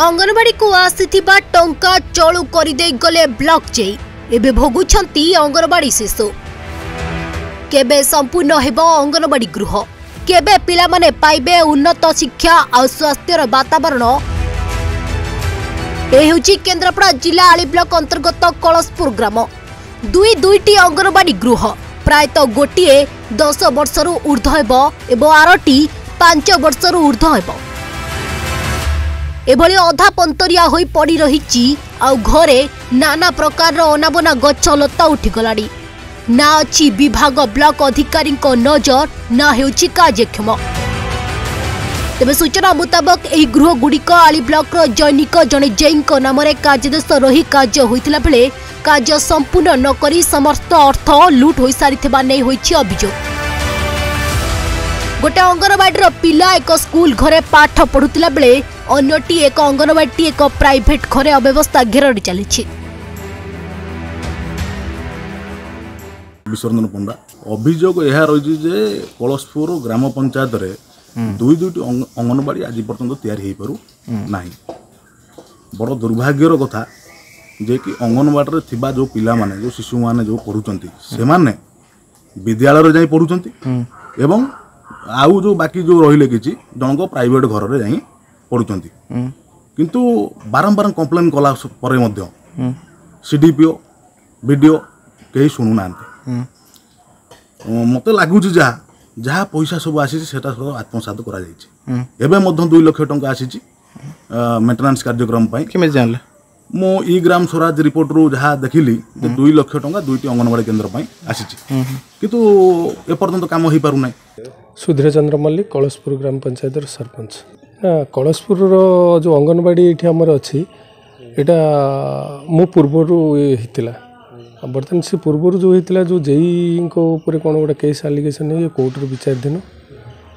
अंगनवाड़ी को आसीथिबा टंका चलू करि दे गले ब्लॉक जे एबे भोगुछंती अंगनवाड़ी शिशु। केबे संपूर्ण हेबो अंगनवाड़ी गृह, केबे पिला माने पाइबे उन्नत शिक्षा आ स्वास्थ्यर वातावरण। ए होची केंद्रापड़ा जिला आली ब्लॉक अंतर्गत कलशपुर ग्राम। दुई दुईटी अंगनवाड़ी गृह, प्रायत गोटे 10 वर्ष रु ऊर्ध्व हेबो एबो आरोटी 5 वर्ष रु ऊर्ध्व हेबो। एभली अधा पंतरिया होई पड़ी रहिची आ घरे नाना प्रकार रो अनाबना गछ लता उठी गलाडी। ना अछि विभाग ब्लॉक अधिकारी को नजर, ना हेउची कार्यक्षम। तेबे सूचना मुताबक एही गृह गुड़िक आली ब्लॉक रो जैनिक जने जैन को नाम रे कार्यदेश रही कार्य होइतला बेले कार्य संपूर्ण न करी समस्त अर्थ लूट होई सारिथबा नै होईची अभियोग। गोटे अंगनवाड़ी रो पिला एक स्कूल घरे पाठ पढुतला बेले अन्यटी एक अंगनवाड़ी एक प्राइवेट घरे अव्यवस्था घेरडी चलीछि। विश्वरंजन पंडा अभियोग यह रही जे कलशपुर ग्राम पंचायत रे दुई दुईटी अंगनवाड़ी आज पर्यटन तैयारी हो पारना। बड़ दुर्भाग्यर कथा जे कि अंगनवाड़ी थिबा जो पिला माने जो शिशु माने जो पढ़ुचंती से माने विद्यालय जाई पढ़ुचंती एवं आउ जो बाकी जो रहिले किछि जणको प्राइवेट घर रे जाई पढ़ुचंती। किंतु बारंबार कंप्लेन कला परे मध्य सीडीपीओ वीडियो केही सुनु नांती। मत लगुच जहाँ पैसा सब आसी सब आत्मसात कर 2 लाख टंका आसी मेंटेनेंस कार्यक्रम जानला। मो ई ग्राम स्वराज रिपोर्ट रू जहाँ देखिली 2 लाख टंका दुईटी अंगनवाड़ी केन्द्र आसी कितु एपर्यंत काम हो पारना। सुधीर चंद्र मल्लिक कलशपुर ग्राम पंचायत सरपंच। कलशपुर जो अंगनवाड़ी ये आमर अच्छी यहाँ मो पूर्वर होता बर्तमान से पूर्वर जो होता जो जेई कौन गोटे केस आलिगेसन ये कोर्टर विचाराधीन।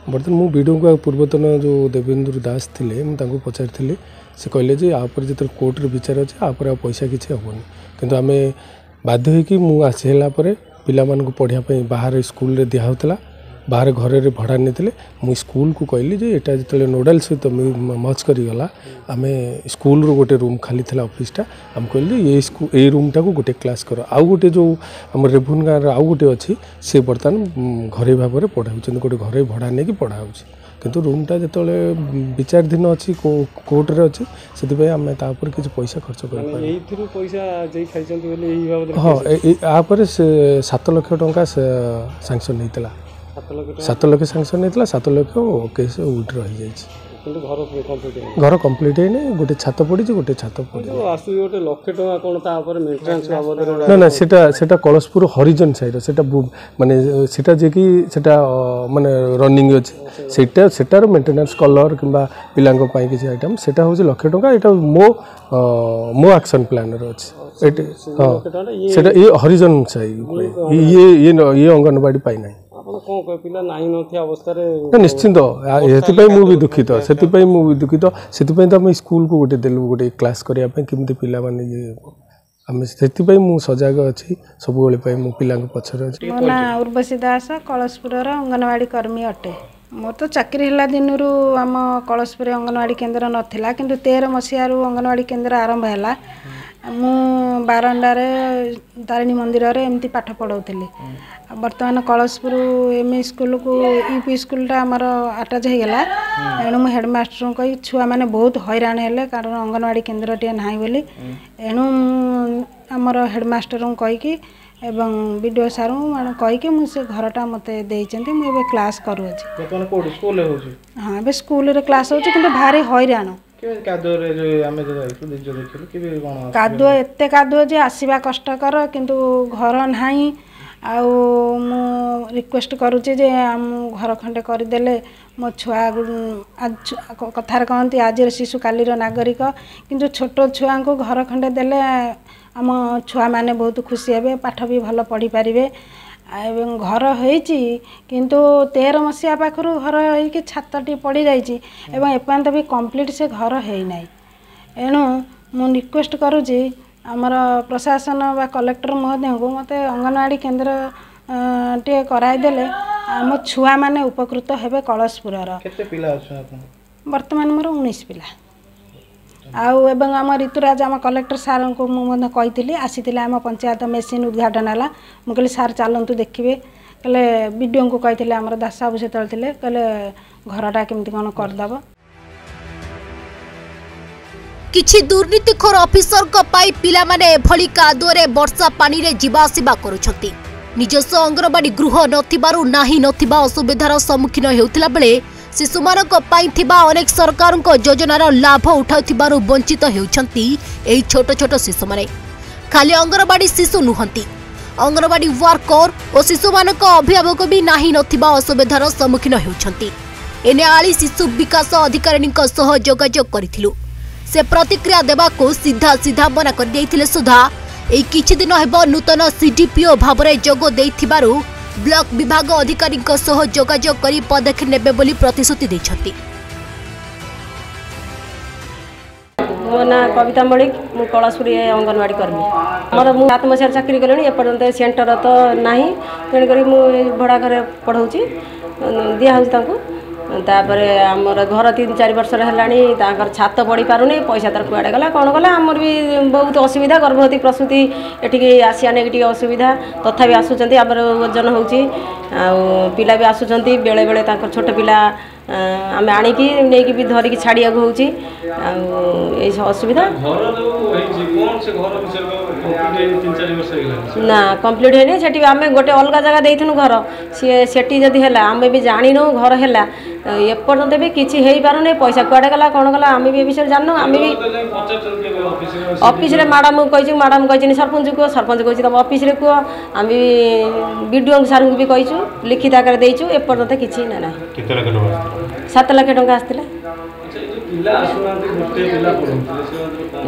बर्तमान मु वीडियो को पूर्वतन जो देवेंद्र दास थे मुझे पचारि से कहले जे आपर जो कोर्टर विचार अच्छे आप पैसा किसी हेनी कि आम बाध्य होलापर पिला पढ़ाई बाहर स्कूल रे दिहाउला बाहर घर भड़ा नहीं मुझ स्कूल को कहली जे यहाँ जो नोडाल सहित मच करगला आम स्कूल गोटे रूम खाली था अफिसटा आम कहली ये रूम टाक गोटे क्लास कर आउ गोटे जो आम रेभुन गाँव आउ गोटे अच्छी सी बर्तमान घर भाव में पढ़ाऊँ गोटे घर भड़ा नहीं पढ़ाऊँ कितु रूमटा जो विचाराधीन अच्छी कोर्टे अच्छी से आम तापर किसी पैसा खर्च कर। हाँ, से 7 लाख टंका सांसन होता 7 लाख सांसन होता 7 लाख केस उठ रही जाए घर कम्प्लीट होना गोटे छात पड़ी गोटे छात पड़ी ना ना सेटा कलशपुर हरिजन साइड से मानने जेकि मानने रनिंग अच्छे सेटार मेंटेनेंस कलर कि पाई किसी आइटम से हूँ 1 लाख टंका यहाँ मो एक्शन प्लान अच्छे। हाँ, ये हरिजन साइड ये अंगनवाड़ी पाईना निश्चिंत भी दुखित से दुखित से आम स्कूल को गोटे देलु गोटे क्लास करने केमती पिला माने आम से सजग अच्छी सब पिला पचर अच्छे। मो ना उर्वशी दास कलशपुर अंगनवाड़ी कर्मी अटे। मोर तो चाकरी हला दिन आम कलशपुर अंगनवाड़ी केन्द्र नाला कि 13 मसीह अंगनवाड़ी केन्द्र आरंभ है। मु बारंडार तारिणी मंदिर एमती पाठ पढ़ाऊली। बर्तमान कलशपुर एमई स्कूल को यूपी स्कूलटा आमर आटाच होगा एणु मु हेडमास्टर कही छुआ मैंने बहुत हैरान हेले कारण अंगनवाड़ी केन्द्र टे ना बोली। एणु आमर हेडमास्टर कहीकि एवं बीडीओ सार कहीकि मुझे घरटा मते देइचेंती मु क्लास करूँगी। हाँ, ए स्कूल क्लास होची किंतु भारी हैरान कादुओ एत कादुओ जे आसवा कष्टकर किंतु घर ना रिक्वेस्ट करुचे जे आम घर खंडे करदे मो छुआ कथार कहती आज शिशु कालीर नागरिक किंतु छोट छुआ को घर खंडे देले आम छुआ मैंने बहुत खुशी हे पाठ भी भल पढ़ी पारे एवं घर होती किंतु 13 मसीहा पाखर घर होती छातटी पड़ी जाइए एवं एपर्यंत भी कंप्लीट से घर होना। एणु मु रिक्वेस्ट करुँच आमर प्रशासन व कलेक्टर महोदय को मत अंगनवाड़ी केन्द्र टे कराइदेले आम छुआ मैंने उपकृत हे। कलशपुर बर्तमान मोर 19 पिला आम ऋतुराज आम कलेक्टर सार को मुझे आसी आम पंचायत मेसीन उद्घाटन है मुझे सार चलतु देखिए कहले विडियो को कही आम दास साहब से कहले घरटा केमती कौन करदेव किछि दुर्नीतिखोर अफिसर को पाई पिला माने एभली कादुरे वर्षा पानी रे जीवासीबा करूछंती निजस्व अंगनवाड़ी गृह नथिबारु नाही नथिबा असुविधार सम्मुखीन हेउथिला बेले शिशुमानक पाई थिबा अनेक सरकारक योजनार लाभ उठाउथिबारु वंचित हेउछंती एई छोट छोट शिशु माने खाली अंगनवाड़ी शिशु नुहंती अंगनवाड़ी वर्कर और शिशुमानक अभिभावक भी नाही नथिबा असुविधार सम्मुखीन हेउछंती एने आली शिशु विकास अधिकारीक सह जोगाजोग करिथिलु से प्रतिक्रिया देवा को सीधा सीधा मना कर देइथिले सुधा ए किछि दिन हेबो नूतन सीडीपीओ भाबरे जोगो देइथिबारु ब्लॉक विभाग अधिकारी को सह जोगाजोग करी पदक्षेप नेबे बोली प्रतिश्रुति दैछथि। मो ना कविता मणिक मु कलासुरी अंगनवाड़ी कर्मी हमर मु 7 मसेर चाकरी करलनी ए पर्यंत सेंटर तो नाही तेन करी मु भडा घरे पढौची दिया होस तांको तापर आमर घर 3-4 वर्ष है छात पड़ी पारनी पैसा तार कुआडे गला कौन गला आमर भी बहुत असुविधा गर्भवती प्रसूति एटी आसिया नहीं असुविधा तथापि आसुँच आमर ओजन हो पिला भी आसुँच बेले बेले छोट पिला आम आणिकी नहीं धरिकी छाड़िया हो असुविधा ना कम्प्लीट है नहीं आम गोटे अलग जगह देनु घर सी जदि है आम भी जाणी नौ घर है एपर्तंत भी किसी हो पारना पैसा कुआडे गला कौन गला आम भी विषय जानू आम भी अफिश मैडम कही मैडम कही सरपंच कह सरपंच कही तुम अफिश कह आम भी विडीओ सार को भी कहीचु लिखित आकार देचु एपर्तंत किसी ना 7 लाख टंका आसला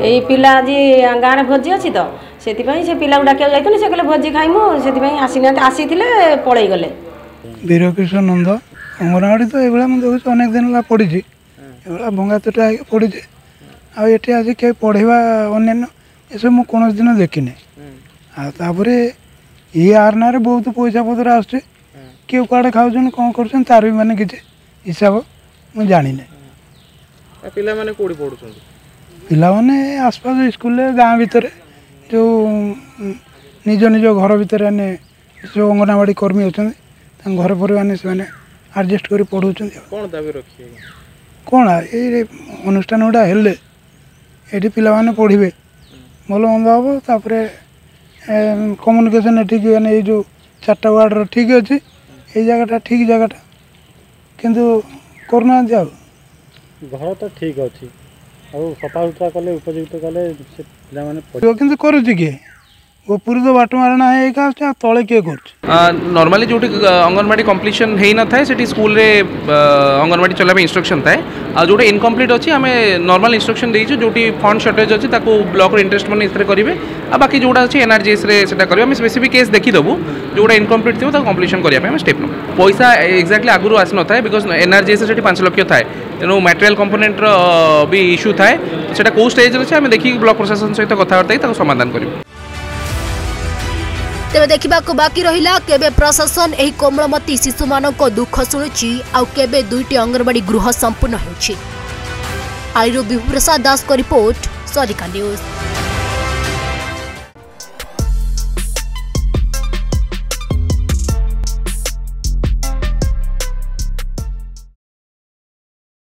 यही पिला आज गाँव में भोजी अच्छी तो से पिला डाक जाइए से कहले भोजी खाइमु से आसी ना आसी पलि गले वीरकिशन नंद अंगनवाड़ी तो ये देखो अनेक दिन पड़ी ये भंगा तोटा पड़ी आठ आज क्या पढ़ा अन्न्य ये सब मुझे कौन दिन देखने आपर ये आरना बहुत पैसा पतर आस किए कड़े खाऊन कौन कर तार भी मैंने किसी हिसाब मुझे जाने पाने आसपास स्कूल गाँव भितर जो निज निज घर भितर जो अंगनवाड़ी कर्मी अच्छा घर पर आडजस्ट कर पढ़ाऊँ कौन ये अनुष्ठान गुड़ा है ये पाने पढ़े भल मंद हम तापर कम्युनिकेशन ठीक ये जो 4टा वार्डर ठीक अच्छे ये जगह ठीक जगह किंतु करना जाओ घर तो ठीक अच्छी सफा सुतरा कले उपयुक्त कले कि कर गोपुर तो बाट मारणा है तले किए कर नॉर्मली जो अंगनवाड़ी कम्प्लीशन हो ना था से स्कूल रे अंगनवाड़ी चलाइबा इंस्ट्रक्शन था आ जो इनकम्प्लीट अच्छी आम नॉर्मल इंस्ट्रक्शन देचु जो फंड शॉर्टेज अच्छी ब्लॉक इंटरेस्ट मैंने इसमें करेंगे आ बाकी जोड़ा अच्छे एनआरजीएस करें स्पेसिफिक केस देखीदेबू जोड़ा इनकम्प्लीट थी कम्प्लीशन करने स्टेप ना पैसा एक्जाक्टली आगुरी आस ना बिकज एनआरजीएस 5 लाख थाए तेणु मटेरियल कंपोनेंट भी इश्यू थाए से कौ स्टेज आम देखिए ब्लॉक प्रशासन सहित कथबार्ता समाधान करूँ तेरे देखा बाकी रहा केबे प्रशासन एक कोमलमती शिशु मान को दुख शुणुची आउ केबे दुईटी अंगनवाड़ी गृह संपूर्ण होछि। आईरो विभु प्रसाद दास को रिपोर्ट सरिका न्यूज।